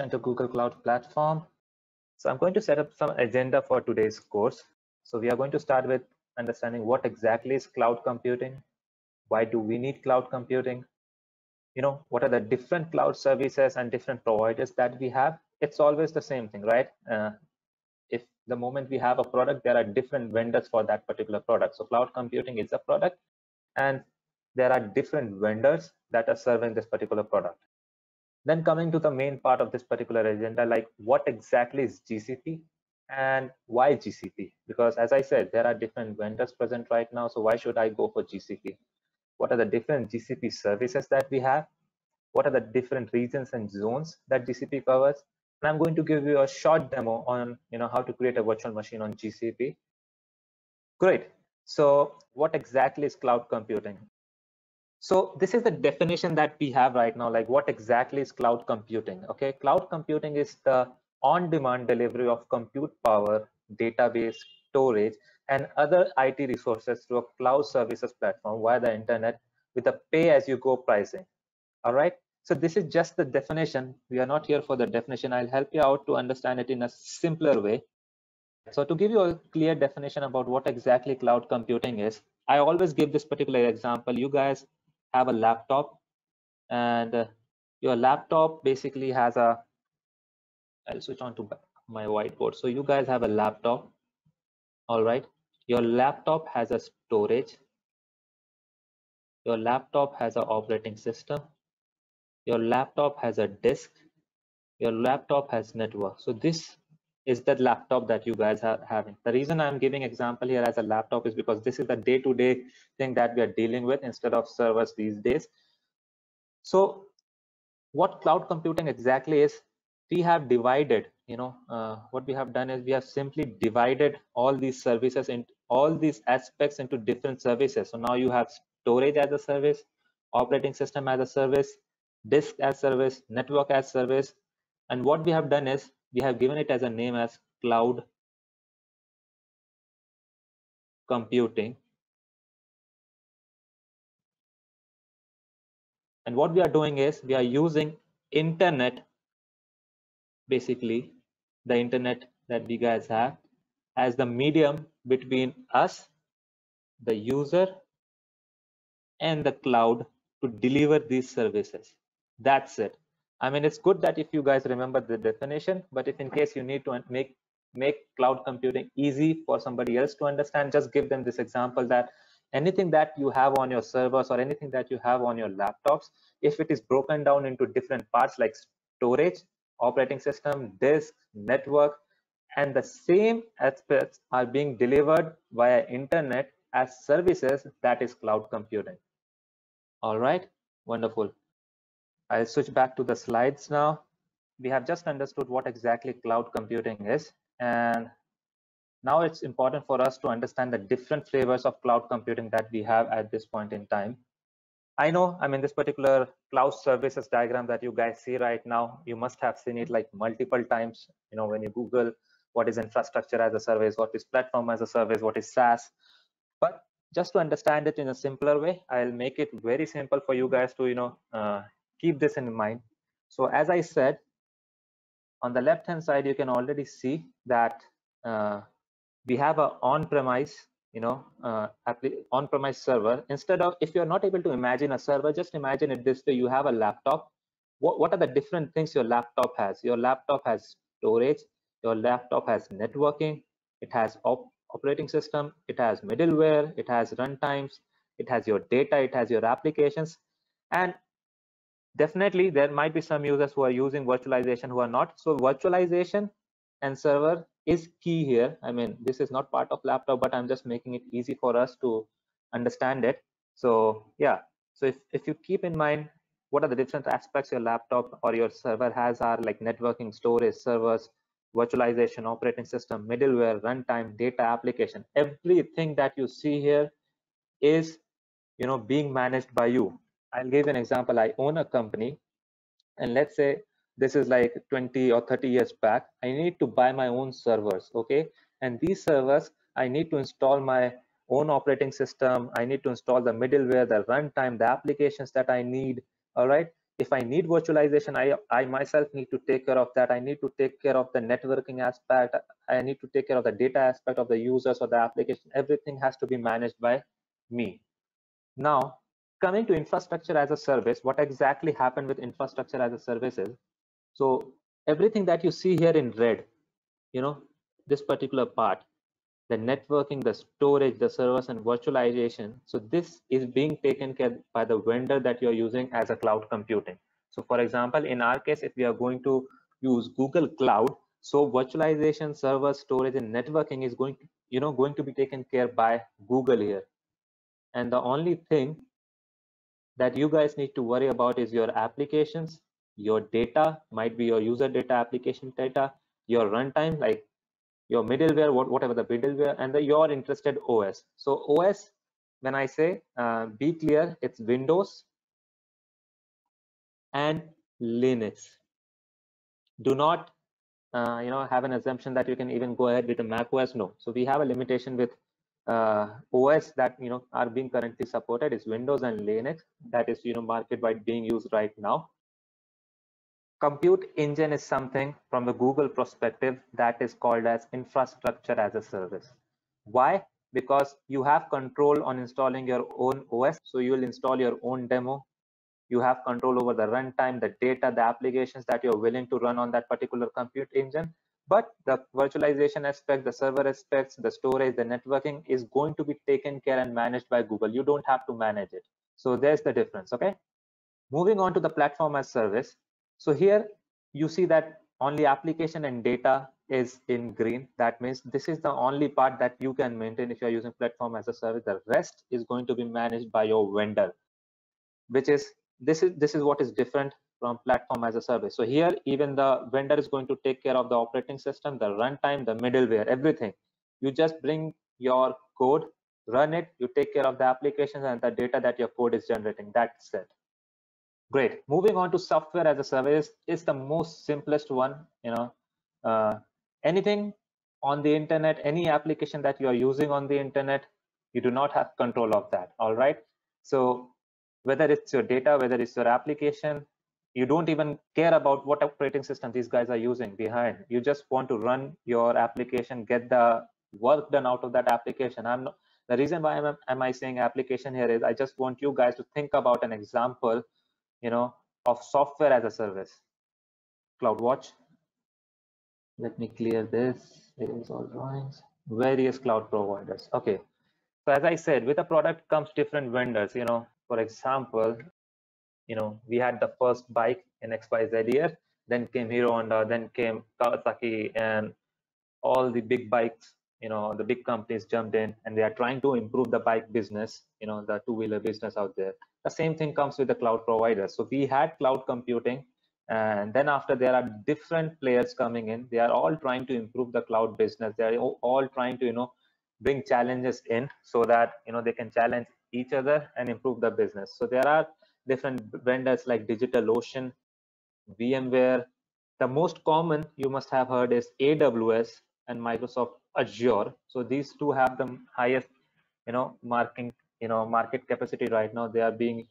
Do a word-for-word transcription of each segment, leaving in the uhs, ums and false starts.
introduction to Google Cloud Platform. So I'm going to set up some agenda for today's course. So we are going to start with understanding what exactly is cloud computing, why do we need cloud computing, you know, what are the different cloud services and different providers that we have. It's always the same thing, right? Uh, if the moment we have a product, there are different vendors for that particular product. So cloud computing is a product, and there are different vendors that are serving this particular product. Then coming to the main part of this particular agenda, like what exactly is G C P and why G C P? Because as I said, there are different vendors present right now. So why should I go for G C P? What are the different G C P services that we have? What are the different regions and zones that G C P covers? And I'm going to give you a short demo on, you know, how to create a virtual machine on G C P. Great. So what exactly is cloud computing? So this is the definition that we have right now, like what exactly is cloud computing? Okay, cloud computing is the on-demand delivery of compute power, database, storage, and other I T resources through a cloud services platform via the internet with a pay-as-you-go pricing. All right, so this is just the definition. We are not here for the definition. I'll help you out to understand it in a simpler way. So to give you a clear definition about what exactly cloud computing is, I always give this particular example. You guys have a laptop, and uh, your laptop basically has a, I'll switch on to my whiteboard. So you guys have a laptop, all right? Your laptop has a storage. Your laptop has an operating system. Your laptop has a disk. Your laptop has network. So this is the laptop that you guys are having. The reason I'm giving example here as a laptop is because this is the day-to-day thing that we are dealing with instead of servers these days. So what cloud computing exactly is, we have divided, you know, uh, what we have done is we have simply divided all these services and all these aspects into different services. So now you have storage as a service, operating system as a service, disk as service, network as service. And what we have done is we have given it as a name as cloud computing. And what we are doing is we are using internet, basically the internet that we guys have, as the medium between us, the user, and the cloud to deliver these services. That's it. I mean, it's good that if you guys remember the definition, but if in case you need to make make cloud computing easy for somebody else to understand, just give them this example that anything that you have on your servers or anything that you have on your laptops, if it is broken down into different parts like storage, operating system, disk, network, and the same aspects are being delivered via internet as services, that is cloud computing. All right, wonderful. I'll switch back to the slides now. We have just understood what exactly cloud computing is, and now it's important for us to understand the different flavors of cloud computing that we have at this point in time. I know, I mean, this particular cloud services diagram that you guys see right now, you must have seen it like multiple times, you know, when you Google what is infrastructure as a service, what is platform as a service, what is SaaS. But just to understand it in a simpler way, I'll make it very simple for you guys to, you know, uh, keep this in mind. So as I said, on the left hand side, you can already see that uh, we have a on-premise, you know, uh, on-premise server. Instead of, if you're not able to imagine a server, just imagine it this way. You have a laptop. What, what are the different things your laptop has? Your laptop has storage. Your laptop has networking. It has op operating system. It has middleware. It has runtimes. It has your data. It has your applications. And definitely, there might be some users who are using virtualization who are not. So virtualization and server is key here. I mean, this is not part of laptop, but I'm just making it easy for us to understand it. So yeah, so if, if you keep in mind what are the different aspects your laptop or your server has are like networking, storage, servers, virtualization, operating system, middleware, runtime, data, application, everything that you see here is, you know, being managed by you. I'll give an example. I own a company, and let's say this is like twenty or thirty years back. I need to buy my own servers, okay? And these servers, I need to install my own operating system. I need to install the middleware, the runtime, the applications that I need, all right? If I need virtualization, I, I myself need to take care of that. I need to take care of the networking aspect. I need to take care of the data aspect of the users or the application. Everything has to be managed by me. Now, coming to infrastructure as a service, what exactly happened with infrastructure as a service is, so everything that you see here in red, you know, this particular part, the networking, the storage, the servers, and virtualization. So this is being taken care of by the vendor that you're using as a cloud computing. So for example, in our case, if we are going to use Google Cloud, so virtualization, server, storage, and networking is going, you know, going to be taken care of by Google here. And the only thing that you guys need to worry about is your applications, your data, might be your user data, application data, your runtime, like your middleware, whatever the middleware, and the your interested O S. So O S, when I say, uh, be clear, it's Windows and Linux. Do not, uh, you know, have an assumption that you can even go ahead with a Mac O S. No. So we have a limitation with uh, O S that, you know, are being currently supported. It's Windows and Linux. That is, you know, market wide being used right now. Compute Engine is something from the Google perspective that is called as infrastructure as a service. Why? Because you have control on installing your own O S, so you will install your own demo. You have control over the runtime, the data, the applications that you're willing to run on that particular Compute Engine. But the virtualization aspect, the server aspects, the storage, the networking is going to be taken care and managed by Google. You don't have to manage it. So there's the difference, okay? Moving on to the platform as service. So here you see that only application and data is in green. That means this is the only part that you can maintain if you're using platform as a service. The rest is going to be managed by your vendor, which is this is this is what is different from platform as a service. So here even the vendor is going to take care of the operating system, the runtime, the middleware, everything. You just bring your code, run it, you take care of the applications and the data that your code is generating. That's it. Great. Moving on to software as a service is the most simplest one. You know, uh, anything on the internet, any application that you are using on the internet, you do not have control of that. All right. So whether it's your data, whether it's your application, you don't even care about what operating system these guys are using behind. You just want to run your application, get the work done out of that application. I'm not, the reason why am, am I saying application here is I just want you guys to think about an example, you know, of software as a service. CloudWatch. Let me clear this. It is all drawings. Various cloud providers. Okay. So as I said, with a product comes different vendors. You know, for example, you know, we had the first bike in X Y Z year, then came Hero Honda, then came Kawasaki, and all the big bikes, you know, the big companies jumped in and they are trying to improve the bike business, you know, the two-wheeler business out there. The same thing comes with the cloud providers. So we had cloud computing, and then after there are different players coming in. They are all trying to improve the cloud business. They are all trying to, you know, bring challenges in so that, you know, they can challenge each other and improve the business. So there are different vendors like Digital Ocean, VMware. The most common you must have heard is A W S and Microsoft Azure. So these two have the highest, you know, marketing, you know, market capacity right now. They are being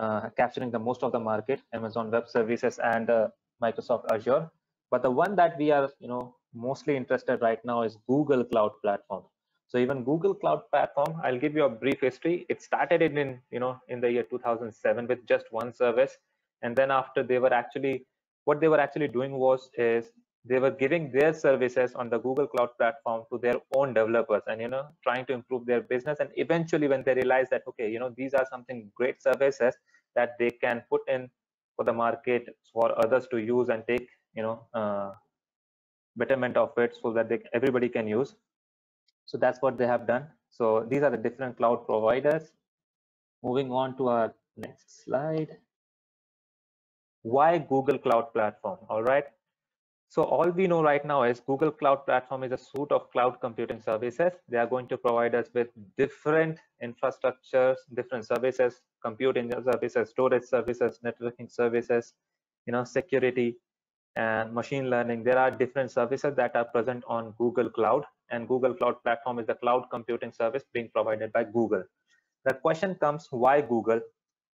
uh, capturing the most of the market, Amazon Web Services and uh, Microsoft Azure. But the one that we are, you know, mostly interested right now is Google Cloud Platform. So even Google Cloud Platform, I'll give you a brief history. It started in, in you know, in the year two thousand seven with just one service, and then after they were actually what they were actually doing was is they were giving their services on the Google Cloud Platform to their own developers and, you know, trying to improve their business. And eventually when they realized that, okay, you know, these are something great services that they can put in for the market for others to use and take, you know, uh, betterment of it so that they, everybody can use. So that's what they have done. So these are the different cloud providers. Moving on to our next slide. Why Google Cloud Platform? All right. So all we know right now is Google Cloud Platform is a suite of cloud computing services. They are going to provide us with different infrastructures, different services, compute engine services, storage services, networking services, you know, security and machine learning. There are different services that are present on Google Cloud, and Google Cloud Platform is the cloud computing service being provided by Google. The question comes, why Google?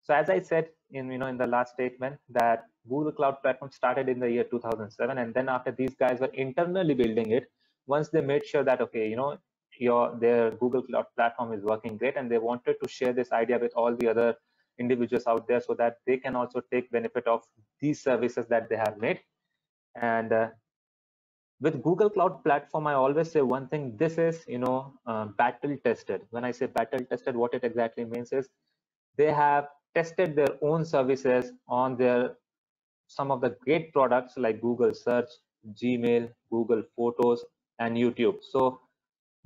So as I said in you know in the last statement, that Google Cloud Platform started in the year two thousand seven, and then after these guys were internally building it, once they made sure that okay, you know, your their Google Cloud Platform is working great, and they wanted to share this idea with all the other individuals out there so that they can also take benefit of these services that they have made. And uh, with Google Cloud Platform, I always say one thing: this is you know uh, battle tested. When I say battle tested, what it exactly means is they have tested their own services on their some of the great products like Google Search, Gmail, Google Photos, and YouTube. So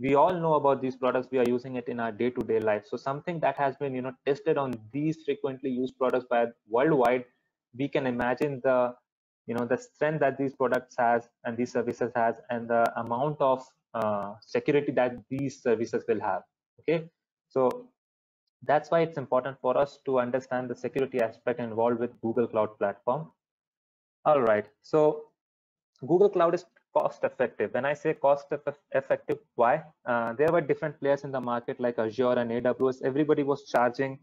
we all know about these products. We are using it in our day-to-day life. So something that has been you know tested on these frequently used products by worldwide, we can imagine the you know the strength that these products has and these services has, and the amount of uh, security that these services will have. Okay, so that's why it's important for us to understand the security aspect involved with Google Cloud Platform. All right, so Google Cloud is cost effective. When I say cost effective, why? Uh, there were different players in the market like Azure and A W S. Everybody was charging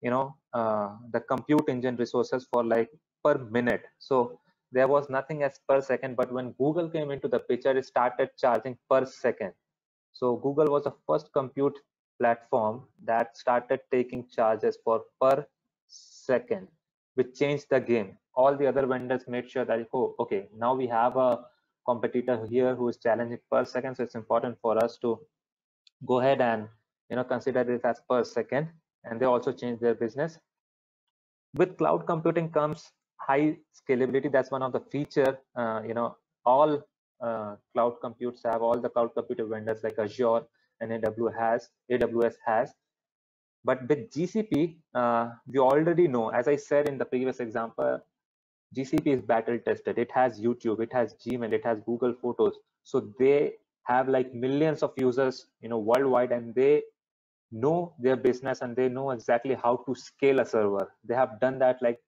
you know uh, the compute engine resources for like per minute, so there was nothing as per second. But when Google came into the picture, it started charging per second. So Google was the first compute platform that started taking charges for per second, which changed the game. All the other vendors made sure that oh, okay, now we have a competitor here who is challenging per second, so it's important for us to go ahead and you know consider this as per second. And they also changed their business. With cloud computing comes high scalability. That's one of the feature uh, you know all uh, cloud computes have. All the cloud computer vendors like Azure and A W S has, A W S has. But with G C P, uh, we already know, as I said in the previous example, G C P is battle tested. It has YouTube, it has Gmail, it has Google Photos. So they have like millions of users, you know, worldwide, and they know their business and they know exactly how to scale a server. They have done that like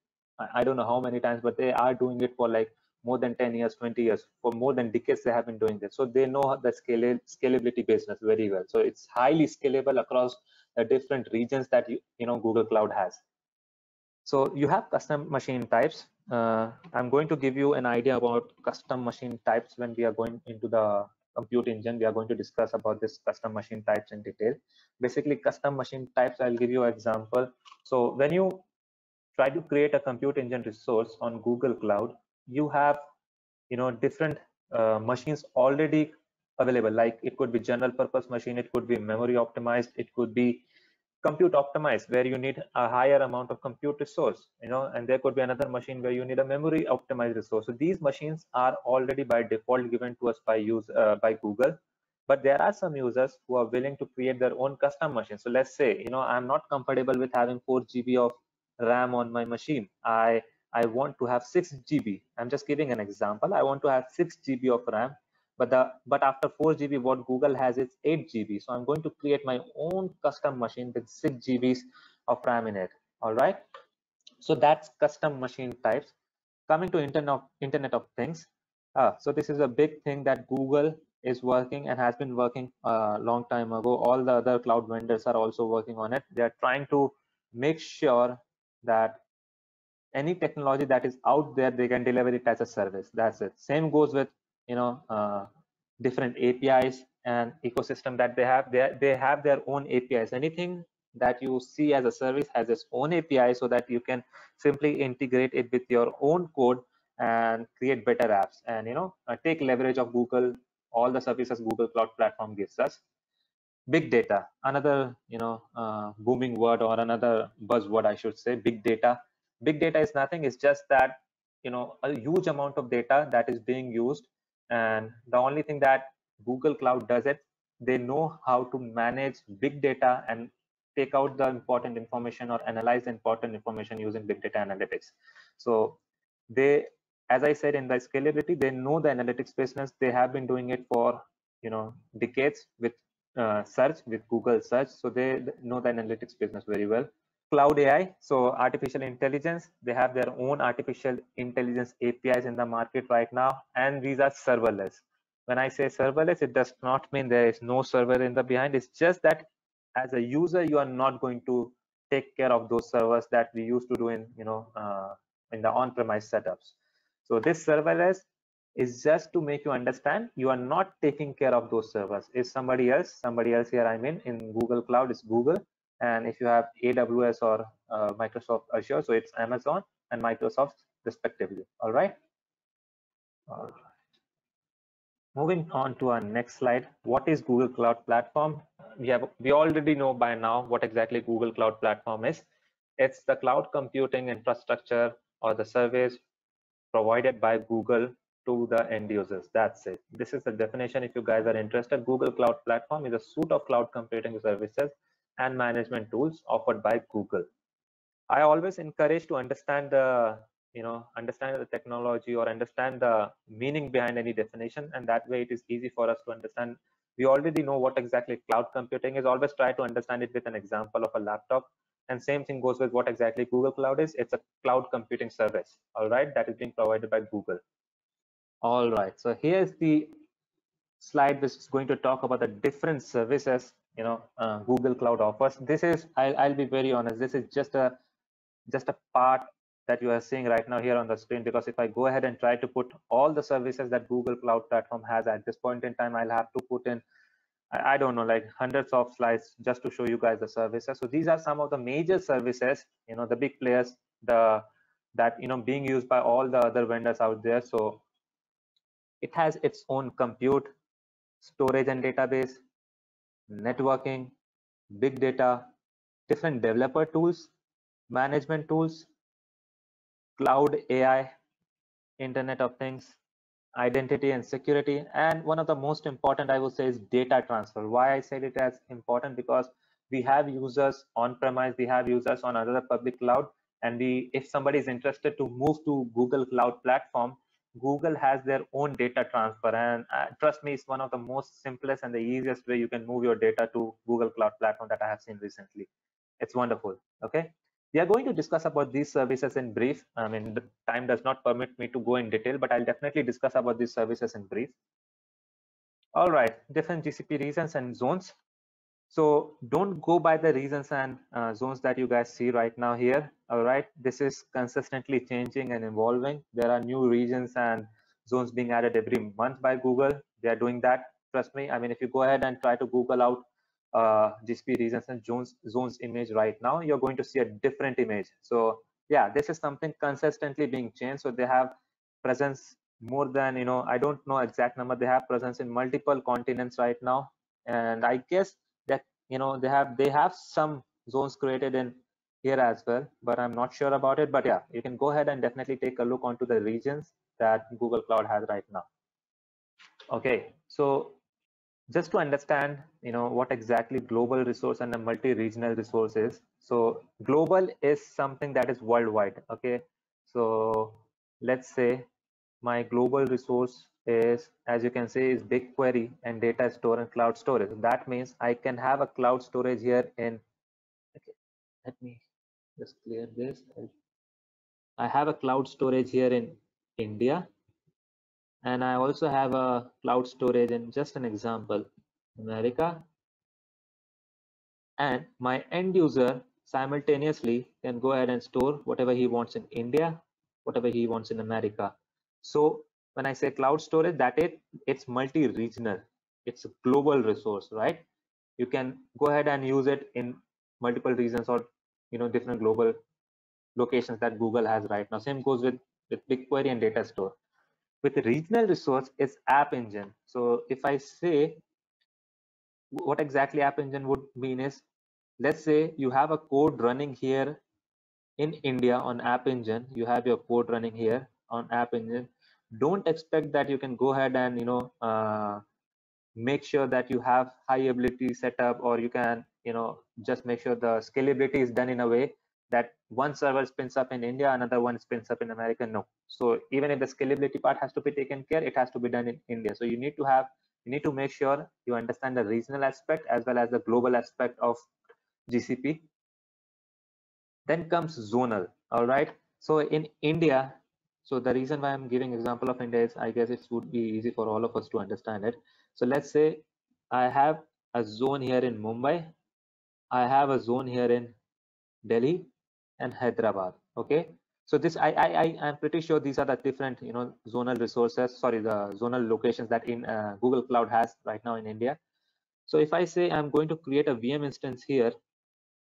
I don't know how many times, but they are doing it for like more than ten years, twenty years, for more than decades. They have been doing this, so they know the scale scalability business very well. So it's highly scalable across the different regions that you, you know Google Cloud has. So you have custom machine types. Uh, I'm going to give you an idea about custom machine types when we are going into the compute engine. We are going to discuss about this custom machine types in detail. Basically, custom machine types, I'll give you an example. So when you try to create a compute engine resource on Google Cloud, you have you know different uh, machines already available. Like it could be general purpose machine, it could be memory optimized, it could be compute optimized, where you need a higher amount of compute resource, you know and there could be another machine where you need a memory optimized resource. So these machines are already by default given to us by use uh, by Google. But there are some users who are willing to create their own custom machine. So let's say you know I'm not comfortable with having four G B of RAM on my machine. I I want to have six G B. I'm just giving an example. I want to have six G B of RAM, but the but after four G B, what Google has is eight G B. So I'm going to create my own custom machine with six G Bs of RAM in it. All right. So that's custom machine types. Coming to Internet of Internet of Things. Ah, so this is a big thing that Google is working and has been working a long time ago. All the other cloud vendors are also working on it. They are trying to make sure that any technology that is out there, they can deliver it as a service. That's it. Same goes with you know uh, different A P Is and ecosystem that they have. They they have their own A P Is. Anything that you see as a service has its own A P I, so that you can simply integrate it with your own code and create better apps. And you know uh, take leverage of Google, all the services Google Cloud Platform gives us. Big data, another you know uh, booming word, or another buzzword, I should say. Big data. Big data is nothing, it's just that you know a huge amount of data that is being used, and the only thing that Google Cloud does it, they know how to manage big data and take out the important information or analyze important information using big data analytics. So they, as I said in the scalability, they know the analytics business. They have been doing it for you know decades with uh, search, with Google Search. So they know the analytics business very well. Cloud A I, so artificial intelligence. They have their own artificial intelligence A P Is in the market right now, and these are serverless. When I say serverless, it does not mean there is no server in the behind. It's just that as a user, you are not going to take care of those servers that we used to do in you know uh, in the on-premise setups. So this serverless is just to make you understand you are not taking care of those servers. If somebody else, somebody else here, I mean in Google Cloud is Google, and if you have A W S or uh, Microsoft Azure, so it's Amazon and Microsoft respectively. All right. All right. Moving on to our next slide. What is Google Cloud Platform? We have we already know by now what exactly Google Cloud Platform is. It's the cloud computing infrastructure or the service provided by Google to the end users. That's it. This is the definition. If you guys are interested, Google Cloud Platform is a suite of cloud computing services and management tools offered by Google. I always encourage to understand the you know understand the technology or understand the meaning behind any definition, and that way it is easy for us to understand. We already know what exactly cloud computing is. Always try to understand it with an example of a laptop, and same thing goes with what exactly Google Cloud is. It's a cloud computing service, all right, that is being provided by Google. All right, so here is the slide which is going to talk about the different services you know uh, Google Cloud offers. This is, I'll, I'll be very honest, this is just a just a part that you are seeing right now here on the screen, because if I go ahead and try to put all the services that Google Cloud Platform has at this point in time, I'll have to put in I don't know like hundreds of slides just to show you guys the services. So these are some of the major services, you know the big players, the that you know being used by all the other vendors out there. So it has its own compute, storage and database, networking, big data, different developer tools, management tools, cloud A I, Internet of Things, identity and security, and one of the most important, I would say, is data transfer. Why I said it as important, because we have users on premise, we have users on another public cloud, and we, if somebody is interested to move to Google Cloud Platform, Google has their own data transfer, and uh, trust me, it's one of the most simplest and the easiest way you can move your data to Google Cloud Platform that I have seen recently. It's wonderful. Okay, we are going to discuss about these services in brief. I mean, the time does not permit me to go in detail, but I'll definitely discuss about these services in brief. All right, different G C P regions and zones. So don't go by the regions and uh, zones that you guys see right now here. All right, this is consistently changing and evolving. There are new regions and zones being added every month by Google. They are doing that, trust me. I mean, if you go ahead and try to Google out uh, G C P regions and zones zones image right now, you're going to see a different image. So yeah, this is something consistently being changed. So they have presence more than, you know I don't know exact number, they have presence in multiple continents right now, and I guess that you know they have they have some zones created in here as well, but I'm not sure about it. But yeah, you can go ahead and definitely take a look onto the regions that Google Cloud has right now. Okay, so just to understand you know what exactly global resource and a multi-regional resource is. So global is something that is worldwide. Okay, so let's say my global resource is, as you can see, is BigQuery and data store and cloud storage. That means I can have a cloud storage here in, okay, let me just clear this. I have a cloud storage here in India, and I also have a cloud storage in, just an example, America, and my end user simultaneously can go ahead and store whatever he wants in India, whatever he wants in America. So when I say cloud storage, that it it's multi-regional, it's a global resource, right? You can go ahead and use it in multiple regions or you know different global locations that Google has right now. Same goes with with BigQuery and data store. With the regional resource is App Engine. So if I say what exactly App Engine would mean is, let's say you have a code running here in India on App Engine, you have your code running here on App Engine. Don't expect that you can go ahead and you know uh, make sure that you have high availability set up, or you can you know just make sure the scalability is done in a way that one server spins up in India, another one spins up in America. No. So even if the scalability part has to be taken care, it has to be done in India. So you need to have you need to make sure you understand the regional aspect as well as the global aspect of G C P. Then comes zonal. All right, so in India, so the reason why I'm giving example of India is, I guess it would be easy for all of us to understand it. So let's say I have a zone here in Mumbai, I have a zone here in Delhi, and Hyderabad. Okay, so this I I I I'm pretty sure these are the different you know zonal resources. Sorry, the zonal locations that in uh, Google Cloud has right now in India. So if I say I'm going to create a V M instance here,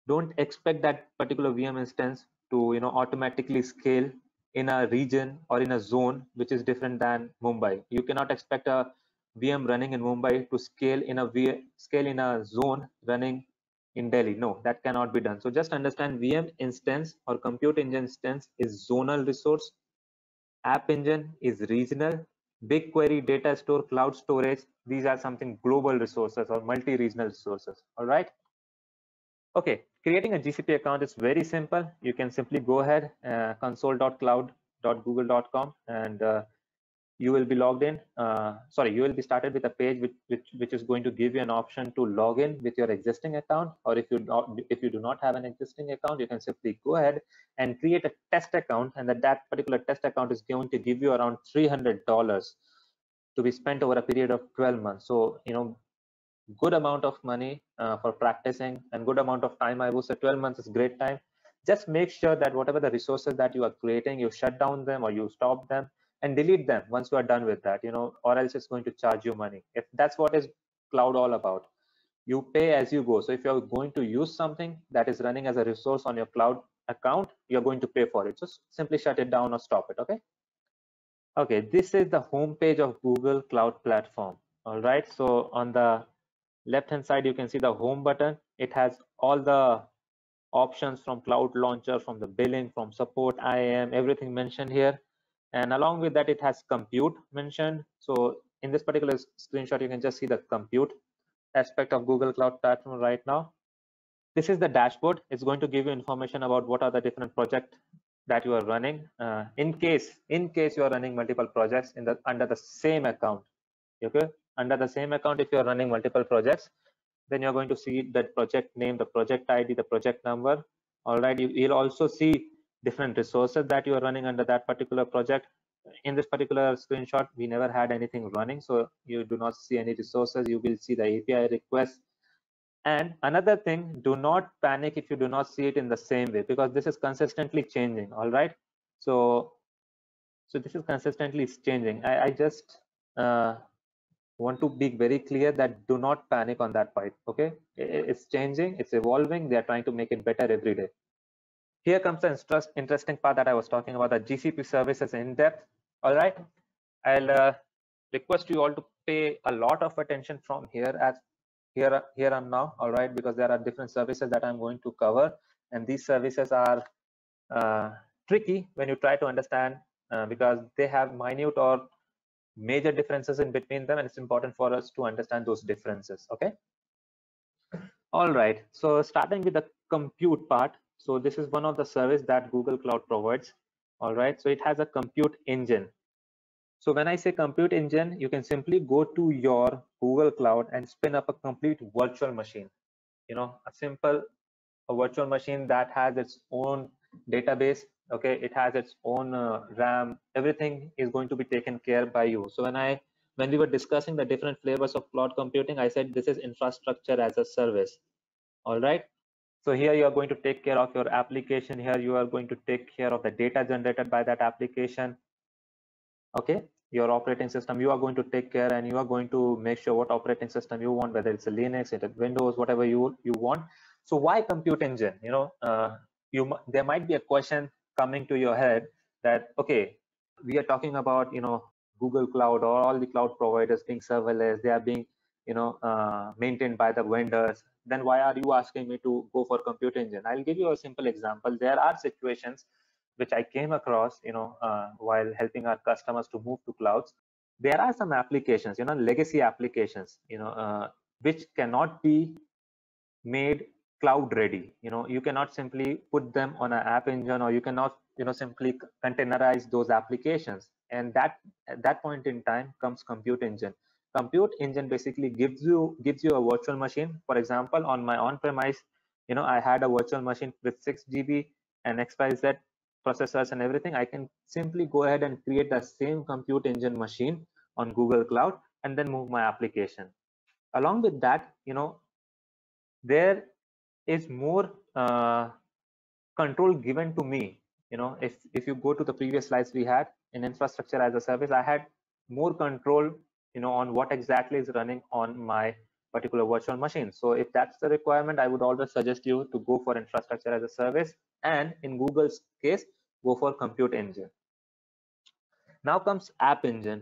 don't expect that particular V M instance to you know automatically scale in a region or in a zone which is different than Mumbai. You cannot expect a V M running in Mumbai to scale in a v scale in a zone running in Delhi. No, that cannot be done. So just understand, V M instance or compute engine instance is zonal resource, App Engine is regional, BigQuery, data store, cloud storage, these are something global resources or multi-regional resources. All right. Okay, creating a G C P account is very simple. You can simply go ahead uh, console dot cloud dot google dot com and uh, you will be logged in. Uh, sorry, you will be started with a page which, which which is going to give you an option to log in with your existing account, or if you not, if you do not have an existing account, you can simply go ahead and create a test account, and that that particular test account is going to give you around three hundred dollars to be spent over a period of twelve months. So you know, good amount of money uh, for practicing and good amount of time. I would say twelve months is great time. Just make sure that whatever the resources that you are creating, you shut down them or you stop them and delete them once you are done with that, you know, or else it's going to charge you money. If that's what is cloud all about, you pay as you go. So if you're going to use something that is running as a resource on your cloud account, you're going to pay for it. Just simply shut it down or stop it. Okay. Okay. This is the home page of Google Cloud Platform. All right. So on the left hand side, you can see the home button. It has all the options from Cloud Launcher, from the billing, from support, I A M, everything mentioned here. And along with that, it has compute mentioned. So in this particular screenshot, you can just see the compute aspect of Google Cloud Platform right now. This is the dashboard. It's going to give you information about what are the different projects that you are running. Uh, in case, in case you are running multiple projects in the under the same account, okay, under the same account, if you are running multiple projects, then you are going to see the project name, the project I D, the project number. All right, you, you'll also see different resources that you are running under that particular project. In this particular screenshot, we never had anything running, so you do not see any resources. You will see the A P I request. And another thing, do not panic if you do not see it in the same way, because this is consistently changing. All right, so so this is consistently changing. I, I just uh, want to be very clear that do not panic on that part. Okay, it, it's changing, it's evolving. They are trying to make it better every day. Here comes the interest, interesting part that I was talking about, the G C P services in depth. All right, I'll uh, request you all to pay a lot of attention from here as here here and now. All right, because there are different services that I'm going to cover, and these services are uh, tricky when you try to understand uh, because they have minute or major differences in between them, and it's important for us to understand those differences. Okay. All right. So starting with the compute part. So this is one of the service that Google Cloud provides. All right, so it has a compute engine. So when I say compute engine, you can simply go to your Google Cloud and spin up a complete virtual machine. You know, a simple a virtual machine that has its own database. Okay, it has its own uh, RAM. Everything is going to be taken care by you. So when I when we were discussing the different flavors of cloud computing, I said this is infrastructure as a service. All right. So here you are going to take care of your application. Here you are going to take care of the data generated by that application. Okay, your operating system, you are going to take care, and you are going to make sure what operating system you want, whether it's a Linux, it's a Windows, whatever you you want. So why compute engine? You know, uh, you there might be a question coming to your head that, okay, we are talking about you know Google Cloud or all the cloud providers being serverless. They are being you know uh, maintained by the vendors. Then why are you asking me to go for compute engine? I'll give you a simple example. There are situations which I came across, you know, uh, while helping our customers to move to clouds. There are some applications, you know, legacy applications, you know, uh, which cannot be made cloud ready. You know, you cannot simply put them on an App Engine, or you cannot, you know, simply containerize those applications. And that at that point in time comes compute engine. Compute engine basically gives you gives you a virtual machine. For example, on my on-premise, you know, I had a virtual machine with six G B and X Y Z processors and everything. I can simply go ahead and create the same compute engine machine on Google Cloud and then move my application. Along with that, you know, there is more uh, control given to me. You know, if if you go to the previous slides we had in infrastructure as a service, I had more control, you know, on what exactly is running on my particular virtual machine. So if that's the requirement, I would always suggest you to go for infrastructure as a service, and in Google's case, go for Compute Engine. Now comes App Engine.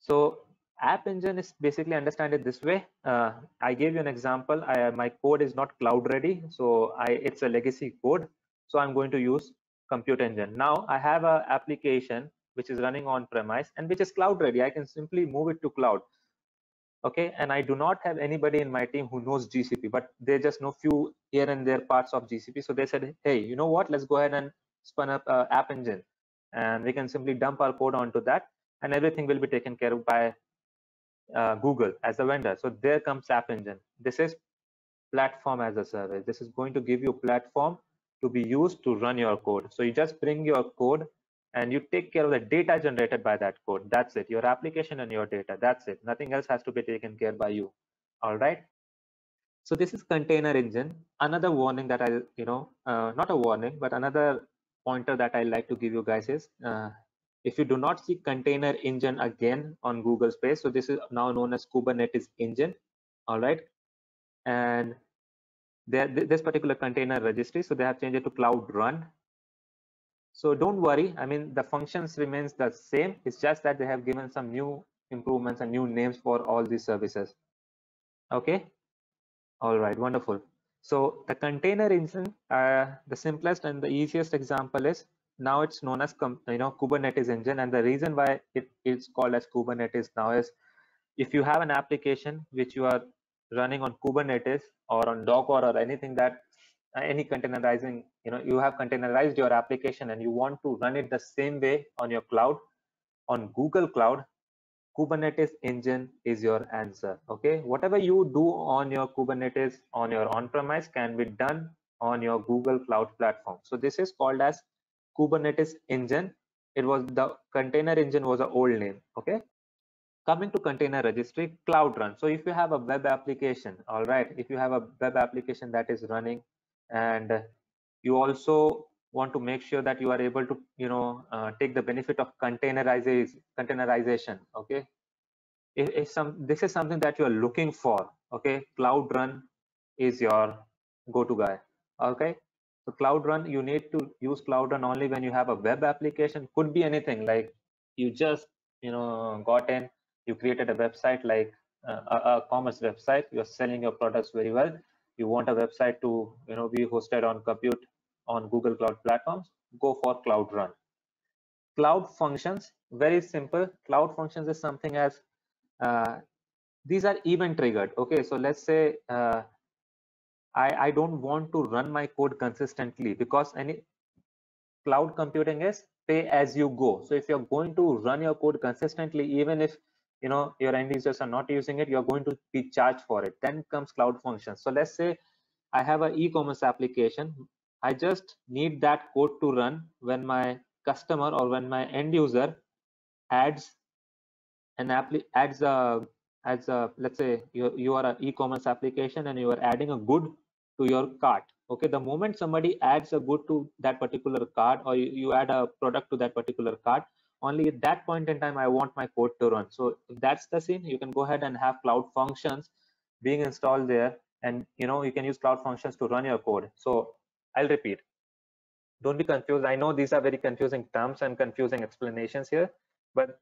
So App Engine is basically, understand it this way. Uh, I gave you an example. I, my code is not cloud ready, so I it's a legacy code. So I'm going to use Compute Engine. Now I have an application which is running on premise and which is cloud ready. I can simply move it to cloud. Okay, and I do not have anybody in my team who knows G C P, but they just know few here and there parts of G C P. So they said, hey, you know what? Let's go ahead and spin up uh, App Engine, and we can simply dump our code onto that, and everything will be taken care of by uh, Google as a vendor. So there comes App Engine. This is platform as a service. This is going to give you a platform to be used to run your code. So you just bring your code, and you take care of the data generated by that code. That's it. Your application and your data. That's it. Nothing else has to be taken care by you. All right. So this is Container Engine. Another warning that I, you know, uh, not a warning, but another pointer that I like to give you guys is, uh, if you do not see Container Engine again on Google space, so this is now known as Kubernetes Engine. All right. And there, this particular container registry, so they have changed it to Cloud Run. So don't worry, I mean, the functions remains the same. It's just that they have given some new improvements and new names for all these services. Okay. All right, wonderful. So the Container Engine, uh, the simplest and the easiest example is, now it's known as, you know, Kubernetes Engine. And the reason why it is called as Kubernetes now is, if you have an application which you are running on Kubernetes or on Docker or anything that, any containerizing, you know, you have containerized your application and you want to run it the same way on your cloud, on Google Cloud, Kubernetes Engine is your answer. Okay, whatever you do on your Kubernetes, on your on-premise, can be done on your Google Cloud platform. So this is called as Kubernetes Engine. It was the Container Engine was the old name. Okay, coming to Container Registry, Cloud Run. So if you have a web application, all right, if you have a web application that is running, and you also want to make sure that you are able to, you know, uh, take the benefit of containerization containerization. Okay, if, if some this is something that you are looking for, okay, Cloud Run is your go-to guy. Okay, so Cloud Run, you need to use Cloud Run only when you have a web application. Could be anything, like you just, you know, got in, you created a website, like uh, a, a commerce website, you are selling your products very well. You want a website to, you know, be hosted on compute on Google Cloud platforms, go for Cloud Run. Cloud Functions, very simple. Cloud Functions is something as, uh, these are event triggered. Okay, so let's say uh, I I don't want to run my code consistently, because any cloud computing is pay as you go. So if you're going to run your code consistently, even if, you know, your end users are not using it, you're going to be charged for it. Then comes Cloud Functions. So let's say I have an e-commerce application. I just need that code to run when my customer or when my end user adds an app, adds a, adds a, let's say you, you are an e-commerce application and you are adding a good to your cart. Okay, the moment somebody adds a good to that particular cart, or you, you add a product to that particular cart, only at that point in time I want my code to run. So if that's the scene, you can go ahead and have Cloud Functions being installed there, and you know, you can use Cloud Functions to run your code. So I'll repeat, don't be confused. I know these are very confusing terms and confusing explanations here, but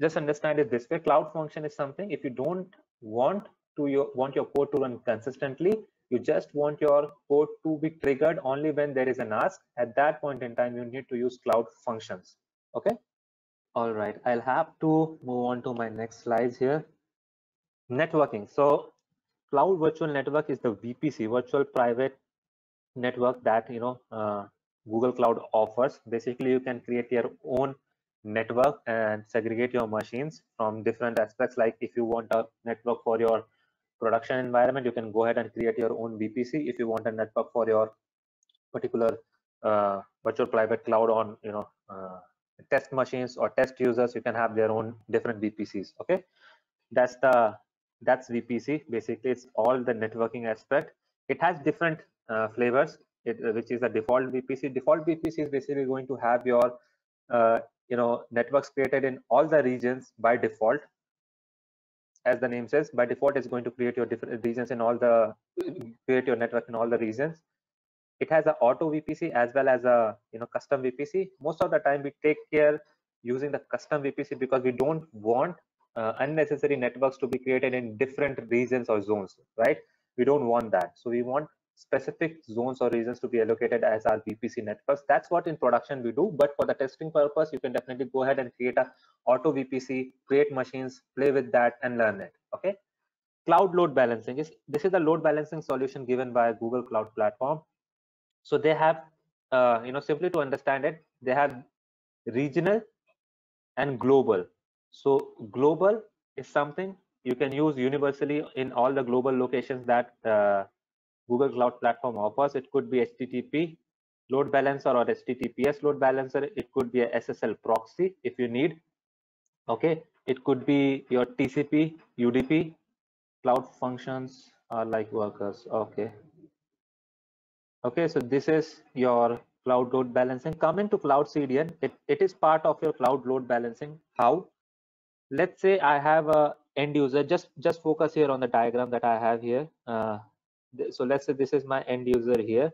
just understand it this way. Cloud Function is something, if you don't want to your want your code to run consistently, you just want your code to be triggered only when there is an ask, at that point in time you need to use Cloud Functions. Okay. All right, I'll have to move on to my next slides here. Networking. So Cloud Virtual Network is the V P C, virtual private network, that, you know, uh, Google Cloud offers. Basically, you can create your own network and segregate your machines from different aspects. Like if you want a network for your production environment, you can go ahead and create your own V P C. If you want a network for your particular uh, virtual private cloud on, you know, uh, test machines or test users, you can have their own different V P Cs. Okay, that's the that's V P C. Basically, it's all the networking aspect. It has different uh, flavors. it, which is the default V P C. Default V P C is basically going to have your uh, you know networks created in all the regions by default. As the name says, by default it's going to create your different regions in all the create your network in all the regions. It has an auto V P C as well as a you know custom V P C. Most of the time we take care using the custom V P C because we don't want uh, unnecessary networks to be created in different regions or zones, right? We don't want that. So we want specific zones or regions to be allocated as our V P C networks. That's what in production we do, but for the testing purpose you can definitely go ahead and create a auto V P C, create machines, play with that and learn it. Okay, cloud load balancing is this is the load balancing solution given by Google Cloud Platform. So they have uh, you know simply to understand it, they have regional and global. So global is something you can use universally in all the global locations that uh, Google Cloud Platform offers. It could be H T T P load balancer or H T T P S load balancer. It could be a S S L proxy if you need. Okay, it could be your T C P, U D P, cloud functions are like workers. Okay. Okay, so this is your cloud load balancing. Coming to cloud C D N, it, it is part of your cloud load balancing. How? Let's say I have a end user. Just just focus here on the diagram that I have here. Uh, so let's say this is my end user here.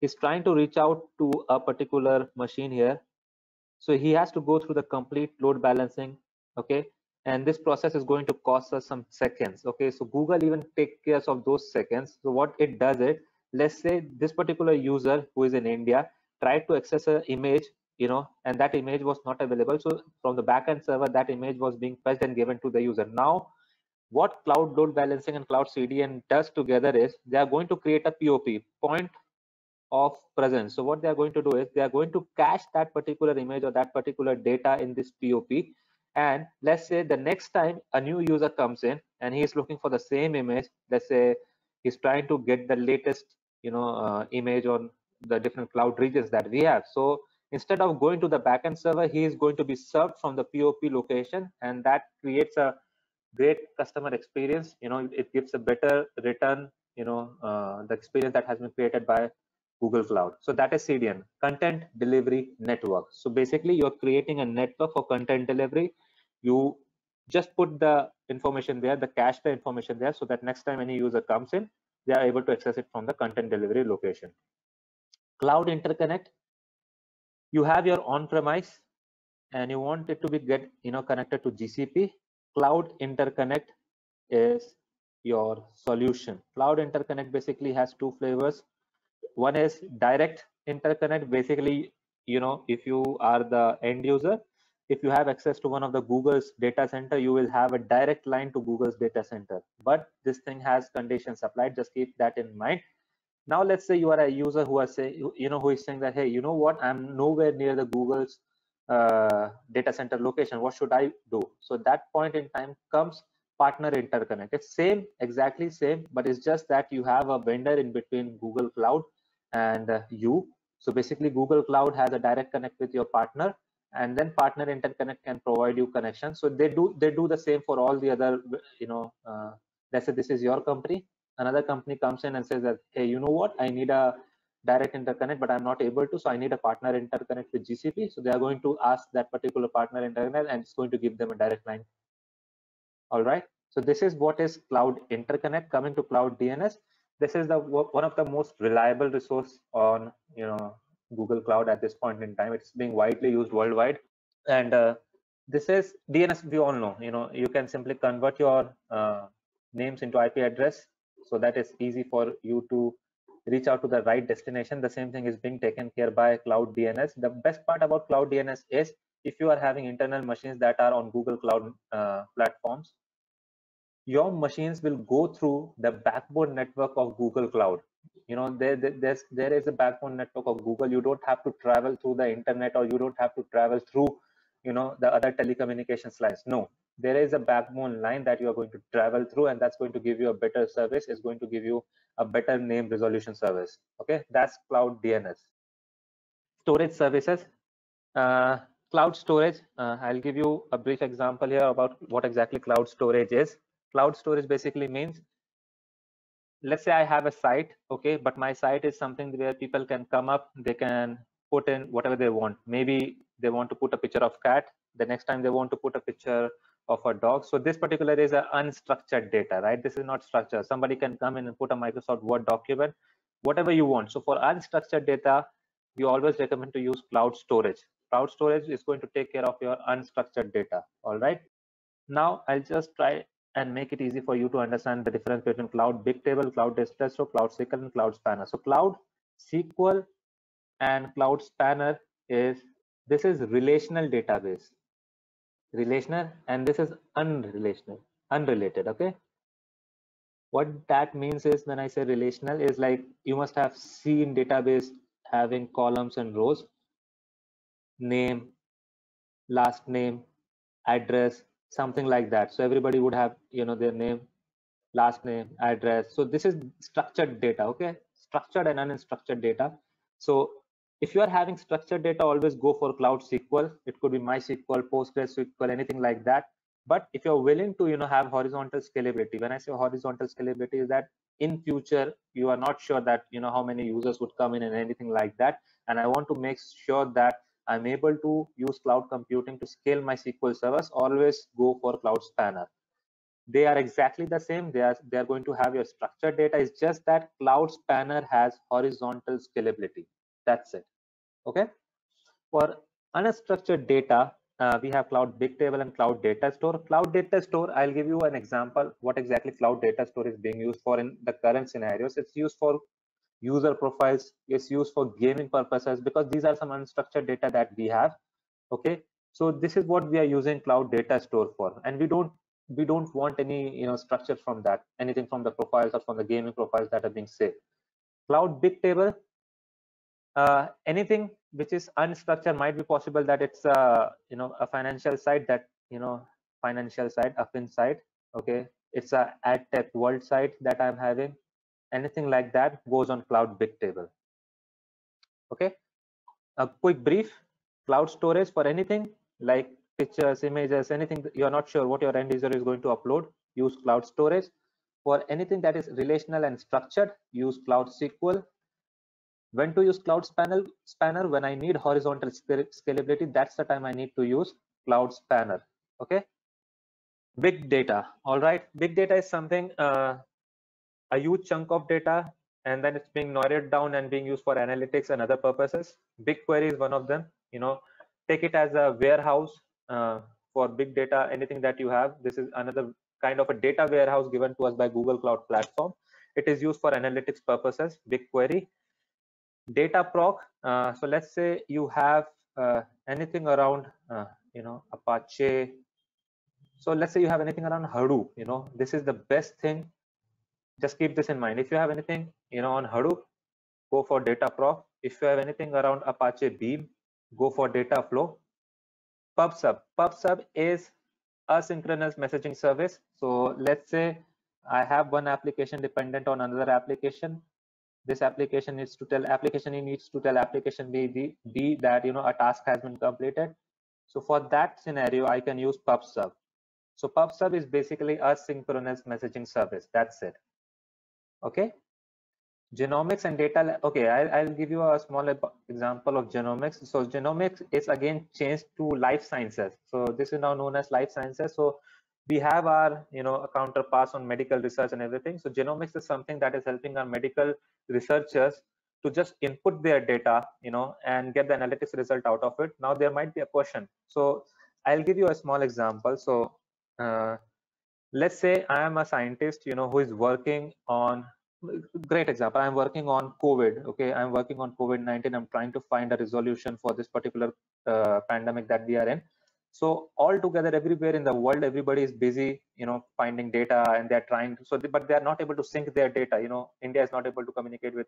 He's trying to reach out to a particular machine here. So he has to go through the complete load balancing. Okay, and this process is going to cost us some seconds. Okay, so Google even takes care of those seconds. So what it does it. Let's say this particular user who is in India tried to access an image, you know, and that image was not available. So from the backend server, that image was being fetched and given to the user. Now, what cloud load balancing and cloud C D N does together is they are going to create a P O P, point of presence. So what they are going to do is they are going to cache that particular image or that particular data in this P O P. And let's say the next time a new user comes in and he is looking for the same image, let's say he's trying to get the latest you know uh, image on the different cloud regions that we have. So instead of going to the backend server, he is going to be served from the P O P location, and that creates a great customer experience. You know, it gives a better return, you know, uh, the experience that has been created by Google Cloud. So that is C D N, content delivery network. So basically you're creating a network for content delivery. You just put the information there, the cache the information there, so that next time any user comes in, they are able to access it from the content delivery location. Cloud interconnect. You have your on-premise, and you want it to be get you know connected to G C P. Cloud interconnect is your solution. Cloud interconnect basically has two flavors. One is direct interconnect. Basically, you know, if you are the end user, if you have access to one of the Google's data center, you will have a direct line to Google's data center. But this thing has conditions applied. Just keep that in mind. Now, let's say you are a user who are saying, you know, who is saying that, hey, you know what, I'm nowhere near the Google's uh, data center location. What should I do? So that point in time comes partner interconnect. It's same, exactly same, but it's just that you have a vendor in between Google Cloud and uh, you. So basically, Google Cloud has a direct connect with your partner, and then partner interconnect can provide you connection. So they do they do the same for all the other, you know, uh, let's say this is your company. Another company comes in and says that, hey, you know what, I need a direct interconnect, but I'm not able to, so I need a partner interconnect with G C P. So they are going to ask that particular partner interconnect, and it's going to give them a direct line. All right, so this is what is cloud interconnect. Coming to cloud D N S, this is the one of the most reliable resource on, you know, Google Cloud at this point in time. It's being widely used worldwide, and uh, this is D N S. We all know, you know, you can simply convert your uh, names into I P address, so that it's easy for you to reach out to the right destination. The same thing is being taken care by Cloud D N S. The best part about Cloud D N S is if you are having internal machines that are on Google Cloud uh, platforms, your machines will go through the backbone network of Google Cloud. You know, there, there there's there is a backbone network of Google. You don't have to travel through the internet, or you don't have to travel through, you know, the other telecommunications lines. No, there is a backbone line that you are going to travel through, and that's going to give you a better service. It's going to give you a better name resolution service. Okay, that's Cloud D N S. Storage services, uh, cloud storage. Uh, I'll give you a brief example here about what exactly cloud storage is. Cloud storage basically means let's say I have a site, okay, but my site is something where people can come up, they can put in whatever they want. Maybe they want to put a picture of cat, the next time they want to put a picture of a dog. So this particular is a unstructured data, right? This is not structured. Somebody can come in and put a Microsoft Word document, whatever you want. So for unstructured data, we always recommend to use cloud storage. Cloud storage is going to take care of your unstructured data. All right, now I'll just try and make it easy for you to understand the difference between Cloud Bigtable, Cloud Datastore, Cloud S Q L, and Cloud Spanner. So Cloud S Q L and Cloud Spanner is, this is relational database, relational, and this is unrelational, unrelated. Okay, what that means is, when I say relational, is like you must have seen database having columns and rows, name, last name, address, something like that. So everybody would have, you know, their name, last name, address. So this is structured data, okay, structured and unstructured data. So if you are having structured data, always go for Cloud S Q L. It could be MySQL, PostgreSQL, anything like that. But if you're willing to, you know, have horizontal scalability, when I say horizontal scalability is that in future you are not sure that, you know, how many users would come in and anything like that, and I want to make sure that I'm able to use cloud computing to scale my S Q L servers, always go for Cloud Spanner. They are exactly the same. They are they are going to have your structured data. It's just that Cloud Spanner has horizontal scalability. That's it. Okay. For unstructured data, uh, we have Cloud Bigtable and Cloud Datastore. Cloud Datastore, I'll give you an example. What exactly Cloud Datastore is being used for in the current scenarios? It's used for user profiles, is used for gaming purposes, because these are some unstructured data that we have. Okay, so this is what we are using Cloud Datastore for, and we don't we don't want any, you know, structure from that, anything from the profiles or from the gaming profiles that are being saved. Cloud Bigtable, uh, anything which is unstructured, might be possible that it's a, you know, a financial site, that, you know, financial site, a fin site. Okay, it's a ad tech world site that I'm having. Anything like that goes on Cloud Bigtable. Okay, a quick brief. Cloud storage, for anything like pictures, images, anything you're not sure what your end user is going to upload, use Cloud storage. For anything that is relational and structured, use Cloud S Q L. When to use Cloud Spanner? Spanner when I need horizontal scalability, that's the time I need to use Cloud Spanner. Okay, big data. All right, big data is something, uh, a huge chunk of data, and then it's being narrowed down and being used for analytics and other purposes. BigQuery is one of them. You know, take it as a warehouse uh, for big data. Anything that you have, this is another kind of a data warehouse given to us by Google Cloud Platform. It is used for analytics purposes. BigQuery, Dataproc. Uh, so let's say you have uh, anything around, uh, you know, Apache. So let's say you have anything around Hadoop. You know, this is the best thing. Just keep this in mind. If you have anything, you know, on Hadoop, go for Dataproc. If you have anything around Apache Beam, go for Dataflow. Pub/Sub. Pub/Sub is asynchronous messaging service. So let's say I have one application dependent on another application. This application needs to tell application A needs to tell application B, B that, you know, a task has been completed. So for that scenario, I can use Pub/Sub. So Pub/Sub is basically asynchronous messaging service. That's it. Okay, genomics and data. Okay, I'll, I'll give you a small example of genomics. So genomics is again changed to life sciences. So this is now known as life sciences. So we have our, you know, counterparts on medical research and everything. So genomics is something that is helping our medical researchers to just input their data, you know, and get the analytics result out of it. Now there might be a question. So I'll give you a small example. So uh, let's say I am a scientist, you know, who is working on, great example, I am working on COVID. Okay, I am working on COVID nineteen. I'm trying to find a resolution for this particular uh, pandemic that we are in. So all together, everywhere in the world, everybody is busy, you know, finding data, and they're trying to, so they, but they are not able to sync their data. You know, India is not able to communicate with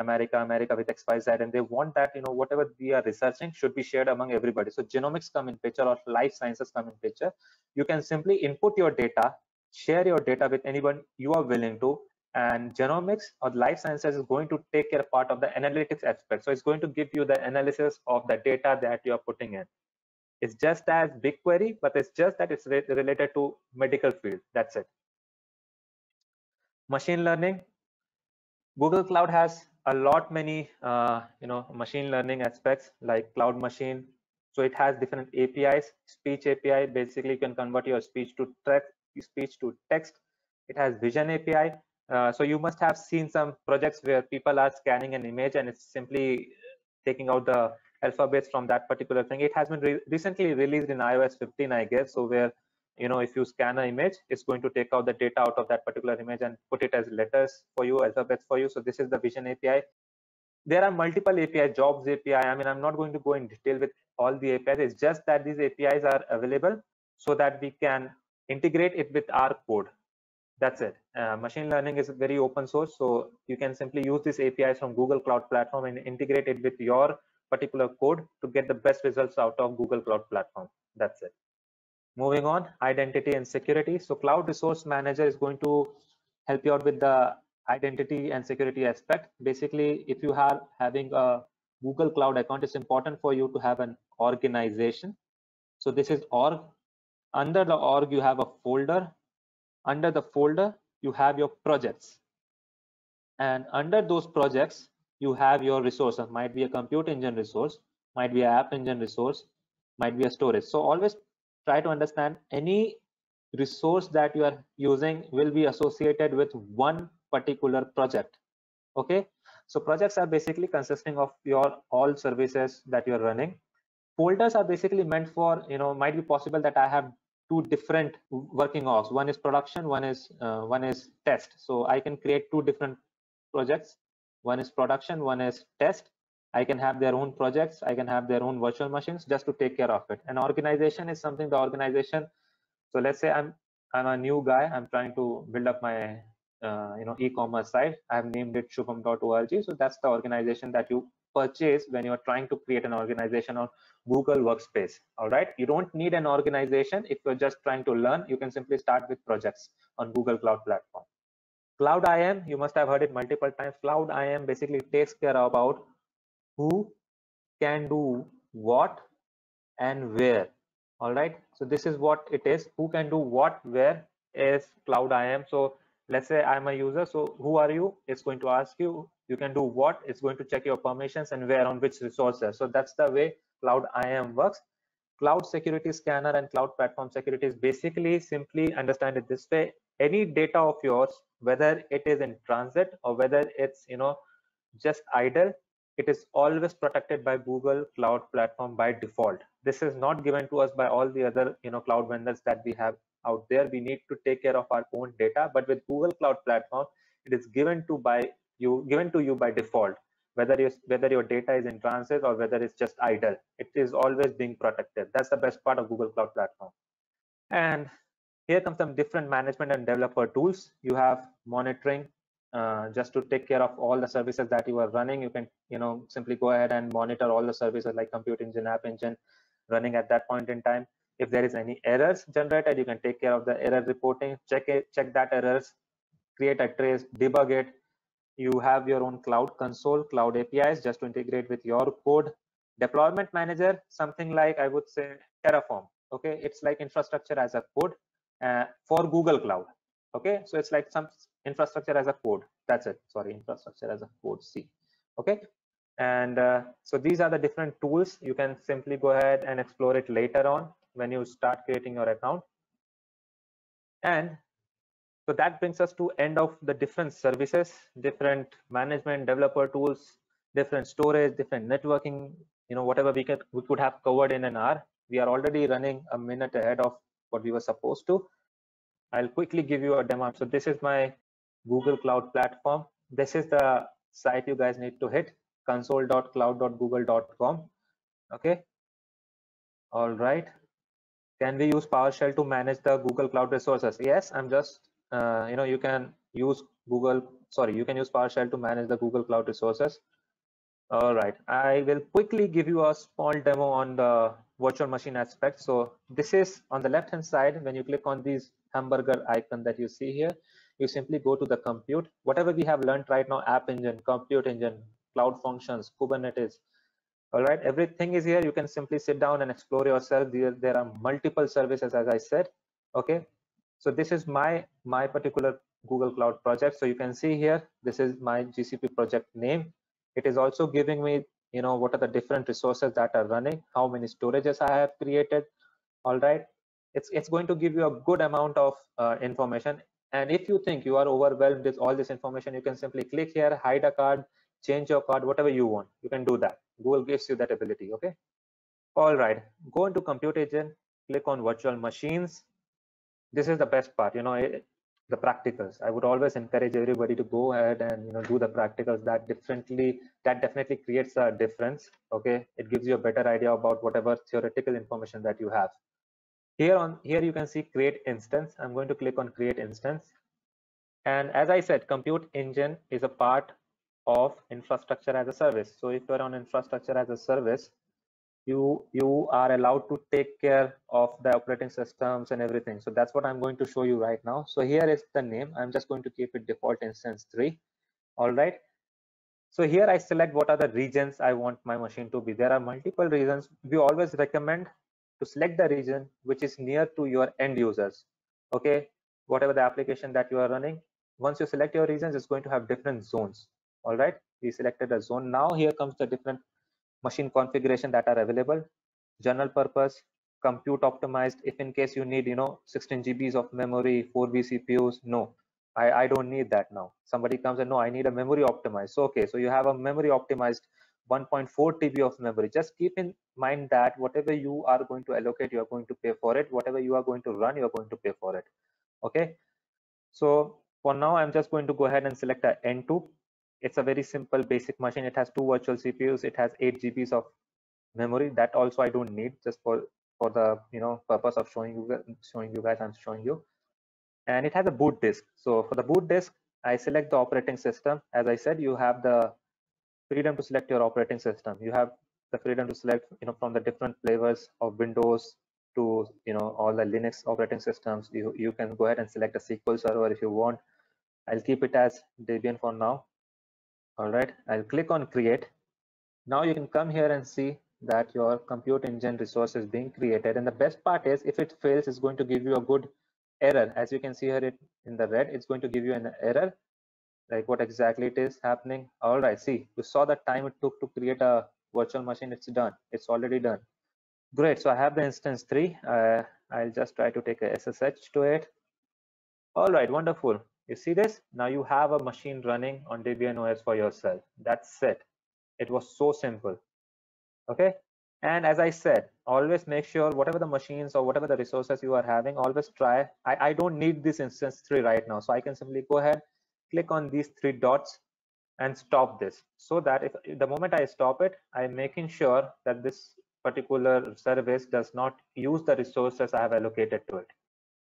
America, America with X Y Z, and they want that, you know, whatever we are researching should be shared among everybody. So genomics come in picture, or life sciences come in picture. You can simply input your data, share your data with anyone you are willing to, and genomics or life sciences is going to take care part of the analytics aspect. So it's going to give you the analysis of the data that you are putting in. It's just as BigQuery, but it's just that it's re related to medical field. That's it. Machine learning, Google Cloud has a lot many uh, you know machine learning aspects like Cloud Machine. So it has different A P Is. Speech A P I, basically you can convert your speech to text. Speech to text. It has Vision A P I. Uh, so you must have seen some projects where people are scanning an image and it's simply taking out the alphabets from that particular thing. It has been re recently released in i O S fifteen, I guess. So where you know if you scan an image, it's going to take out the data out of that particular image and put it as letters for you, alphabets for you. So this is the Vision A P I. There are multiple A P I, Jobs A P I. I mean, I'm not going to go in detail with all the A P Is. It's just that these A P Is are available so that we can integrate it with our code. That's it. Uh, machine learning is very open source, so you can simply use these A P Is from Google Cloud Platform and integrate it with your particular code to get the best results out of Google Cloud Platform. That's it. Moving on, identity and security. So Cloud Resource Manager is going to help you out with the identity and security aspect. Basically, if you are having a Google Cloud account, it's important for you to have an organization. So this is org. Under the org, you have a folder. Under the folder, you have your projects. And under those projects, you have your resources. Might be a Compute Engine resource, might be an App Engine resource, might be a storage. So always try to understand any resource that you are using will be associated with one particular project. Okay, so projects are basically consisting of your all services that you are running. Folders are basically meant for, you know, might be possible that I have two different working orgs. One is production, one is uh, one is test. So I can create two different projects. One is production, one is test. I can have their own projects. I can have their own virtual machines just to take care of it. An organization is something the organization. So let's say I'm I'm a new guy. I'm trying to build up my uh, you know e-commerce site. I've named it shubham dot org. So that's the organization that you purchase when you are trying to create an organization on Google Workspace. All right, you don't need an organization if you're just trying to learn. You can simply start with projects on Google Cloud Platform. Cloud I A M, you must have heard it multiple times. Cloud I A M basically takes care about who can do what and where. All right, so this is what it is. Who can do what where is Cloud I A M. So let's say I'm a user. So who are you? It's going to ask you. You can do what? It's going to check your permissions and where on which resources. So that's the way Cloud I A M works. Cloud Security Scanner and Cloud Platform Security is basically simply understand it this way. Any data of yours, whether it is in transit or whether it's you know just idle, it is always protected by Google Cloud Platform by default. This is not given to us by all the other you know cloud vendors that we have out there. We need to take care of our own data, but with Google Cloud Platform, it is given to by you given to you by default. Whether you whether your data is in transit or whether it's just idle, it is always being protected. That's the best part of Google Cloud Platform. And here comes some different management and developer tools. You have monitoring. Uh, just to take care of all the services that you are running, you can you know simply go ahead and monitor all the services like Compute Engine, App Engine running at that point in time. If there is any errors generated, you can take care of the error reporting, check it, check that errors, create a trace, debug it. You have your own cloud console, cloud A P Is just to integrate with your code. Deployment manager, something like I would say Terraform. Okay, it's like infrastructure as a code uh, for Google Cloud. Okay, so it's like some infrastructure as a code. That's it. Sorry, infrastructure as a code C. Okay, and uh, so these are the different tools. You can simply go ahead and explore it later on when you start creating your account. And so that brings us to end of the different services, different management developer tools, different storage, different networking. You know, whatever we could we could have covered in an hour. We are already running a minute ahead of what we were supposed to. I'll quickly give you a demo. So this is my Google Cloud Platform. This is the site you guys need to hit: console dot cloud dot google dot com. Okay. All right. Can we use PowerShell to manage the Google Cloud resources? Yes, I'm just uh, you know you can use Google. Sorry, you can use PowerShell to manage the Google Cloud resources. All right. I will quickly give you a small demo on the virtual machine aspect. So this is on the left hand side. When you click on these hamburger icon that you see here, you simply go to the compute. Whatever we have learned right now, App Engine, Compute Engine, Cloud Functions, Kubernetes, all right, everything is here. You can simply sit down and explore yourself. There, there are multiple services, as I said. Okay, So this is my my particular Google Cloud project. So you can see here, this is my G C P project name. It is also giving me, you know, what are the different resources that are running, how many storages I have created. All right, it's it's going to give you a good amount of uh, information. And if you think you are overwhelmed with all this information, you can simply click here, hide a card, change your card, whatever you want. You can do that. Google gives you that ability. Okay. All right. Go into Compute Engine. Click on Virtual Machines. This is the best part. You know, it, the practicals. I would always encourage everybody to go ahead and you know do the practicals. That differently. That definitely creates a difference. Okay. It gives you a better idea about whatever theoretical information that you have. Here on here you can see create instance. I'm going to click on create instance, and as I said, Compute Engine is a part of infrastructure as a service. So if you are on infrastructure as a service, you you are allowed to take care of the operating systems and everything. So that's what I'm going to show you right now. So here is the name. I'm just going to keep it default instance three. All right. So here I select what are the regions I want my machine to be. There are multiple regions. We always recommend to select the region which is near to your end users. Okay, whatever the application that you are running, once you select your regions, it's going to have different zones. All right, we selected a zone. Now here comes the different machine configuration that are available. General purpose, compute optimized. If in case you need, you know, sixteen G Bs of memory, four B C P Us, no, I I don't need that now. Somebody comes and no, I need a memory optimized. So okay, so you have a memory optimized. one point four T B of memory. Just keep in mind that whatever you are going to allocate, you are going to pay for it. Whatever you are going to run, you are going to pay for it. Okay. So for now, I'm just going to go ahead and select a N two. It's a very simple basic machine. It has two virtual C P Us. It has eight G Bs of memory. That also I don't need, just for for the you know purpose of showing you showing you guys. I'm showing you, and it has a boot disk. So for the boot disk, I select the operating system. As I said, you have the freedom to select your operating system. You have the freedom to select, you know, from the different flavors of Windows to, you know, all the Linux operating systems. You you can go ahead and select a S Q L server if you want. I'll keep it as Debian for now. All right, I'll click on create. Now you can come here and see that your Compute Engine resource is being created. And the best part is, if it fails, it's going to give you a good error. As you can see here, it in the red, it's going to give you an error. Like what exactly it is happening. All right, see, you saw the time it took to create a virtual machine. It's done. It's already done. Great. So I have the instance three. Uh, I'll just try to take a S S H to it. All right, wonderful. You see this? Now you have a machine running on Debian O S for yourself. That's it. It was so simple. Okay. And as I said, always make sure whatever the machines or whatever the resources you are having, always try. I, I don't need this instance three right now. So I can simply go ahead, click on these three dots and stop this, so that if the moment I stop it, I'm making sure that this particular service does not use the resources I have allocated to it.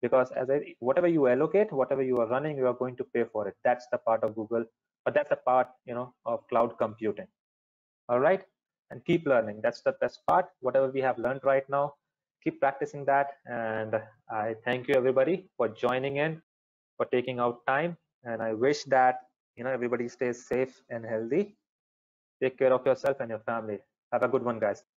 Because as I, whatever you allocate, whatever you are running, you are going to pay for it. That's the part of Google, but that's the part, you know, of cloud computing. All right, and keep learning. That's the best part. Whatever we have learned right now, keep practicing that. And I thank you everybody for joining in, for taking out time. And I wish that, you know, everybody stays safe and healthy. Take care of yourself and your family. Have a good one, guys.